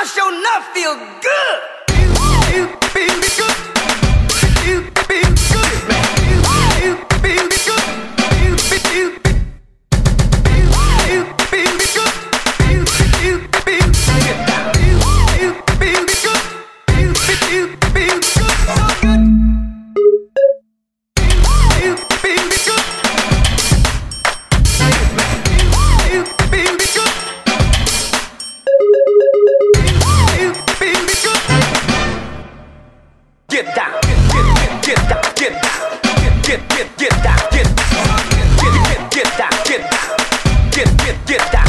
I shall not feel good. You feel good. You feel good. You feel good. You feel good. You feel good. You feel good. You feel good. You feel good. So good. You feel good. Get down, get down, get down, get down, get down, get down, get down, get down, get down.